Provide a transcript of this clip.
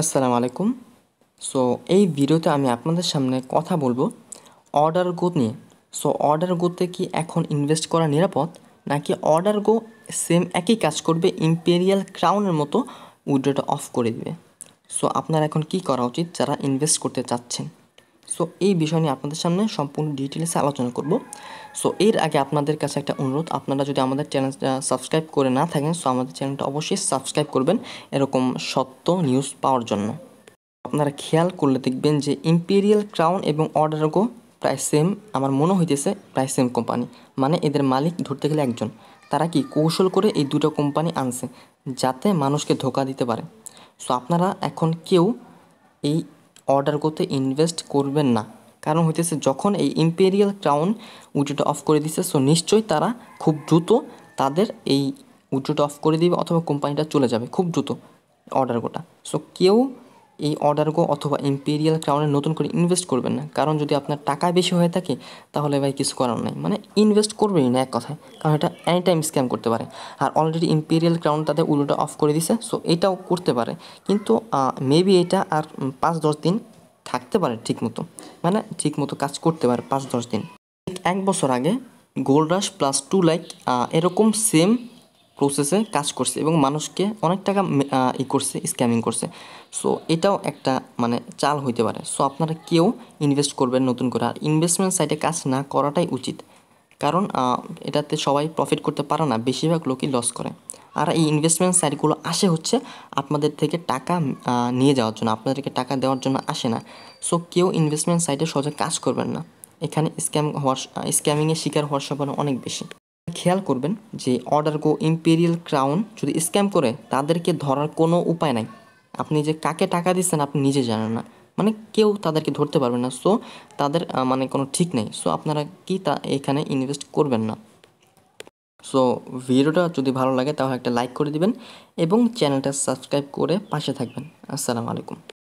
আসসালামু আলাইকুম। সো এই ভিডিওতে আমি আপনাদের সামনে কথা বলবো অর্ডার গো নিয়ে। সো অর্ডার গোতে কি এখন ইনভেস্ট করা নিরাপদ, নাকি অর্ডার গো সেম একই কাজ করবে, ইম্পেরিয়াল ক্রাউনের মতো উইড্রোটা অফ করে দেবে। সো আপনার এখন কি করা উচিত যারা ইনভেস্ট করতে চাচ্ছেন? সো এই বিষয় নিয়ে আপনাদের সামনে সম্পূর্ণ ডিটেলসে আলোচনা করব। সো এর আগে আপনাদের কাছে একটা অনুরোধ, আপনারা যদি আমাদের চ্যানেলটা সাবস্ক্রাইব করে না থাকেন, সো আমাদের চ্যানেলটা অবশ্যই সাবস্ক্রাইব করবেন এরকম সত্য নিউজ পাওয়ার জন্য। আপনারা খেয়াল করলে দেখবেন যে ইম্পেরিয়াল ক্রাউন এবং অর্ডার গো প্রায় সেম, আমার মনে হইতেছে প্রায় সেম কোম্পানি, মানে এদের মালিক ধরতে গেলে একজন। তারা কি কৌশল করে এই দুটো কোম্পানি আনছে যাতে মানুষকে ধোকা দিতে পারে। সো আপনারা এখন কেউ এই অর্ডার করতে ইনভেস্ট করবেন না, কারণ হইতেছে যখন এই ইম্পেরিয়াল ক্রাউন উইড্রোটা অফ করে দিচ্ছে, সো নিশ্চয়ই তারা খুব দ্রুত তাদের এই উইড্রোটা অফ করে দিবে অথবা কোম্পানিটা চলে যাবে খুব দ্রুত অর্ডার গোটা। সো কেউ এই অর্ডার গো অথবা ইম্পেরিয়াল ক্রাউনে নতুন করে ইনভেস্ট করবেন না, কারণ যদি আপনার টাকা বেশি হয়ে থাকে তাহলে ভাই কিছু করার নাই, মানে ইনভেস্ট করবেনই না এক কথায়, কারণ এটা এনি টাইম স্ক্যাম করতে পারে। আর অলরেডি ইম্পেরিয়াল ক্রাউন তাদের উল্টোটা অফ করে দিছে, সো এটাও করতে পারে, কিন্তু মেবি এটা আর 5-10 দিন থাকতে পারে ঠিকমতো, মানে ঠিকমতো কাজ করতে পারে 5-10 দিন। এক বছর আগে গোল্ড রাশ প্লাস 2 লাইক এরকম সেম প্রসেসে কাজ করছে এবং মানুষকে অনেক টাকা ই করছে, স্ক্যামিং করছে। সো এটাও একটা মানে চাল হইতে পারে। সো আপনারা কেউ ইনভেস্ট করবেন নতুন করে, আর ইনভেস্টমেন্ট সাইটে কাজ না করাটাই উচিত, কারণ এটাতে সবাই প্রফিট করতে পারে না, বেশিরভাগ লোকই লস করে। আর এই ইনভেস্টমেন্ট সাইটগুলো আসে হচ্ছে আপনাদের থেকে টাকা নিয়ে যাওয়ার জন্য, আপনাদেরকে টাকা দেওয়ার জন্য আসে না। সো কেউ ইনভেস্টমেন্ট সাইটে সহজে কাজ করবেন না, এখানে স্ক্যামিংয়ের শিকার হওয়ার সম্ভাবনা অনেক বেশি। খেয়াল করবেন যে অর্ডার গো ইম্পেরিয়াল ক্রাউন যদি স্ক্যাম করে তাদেরকে ধরার কোনো উপায় নাই। আপনি যে কাকে টাকা দিচ্ছেন আপনি নিজে জানেন না, মানে কেউ তাদেরকে ধরতে পারবে না। সো তাদের মানে কোনো ঠিক নেই। সো আপনারা কি তা এখানে ইনভেস্ট করবেন না। সো ভিডিওটা যদি ভালো লাগে তাহলে একটা লাইক করে দিবেন এবং চ্যানেলটা সাবস্ক্রাইব করে পাশে থাকবেন। আসসালামু আলাইকুম।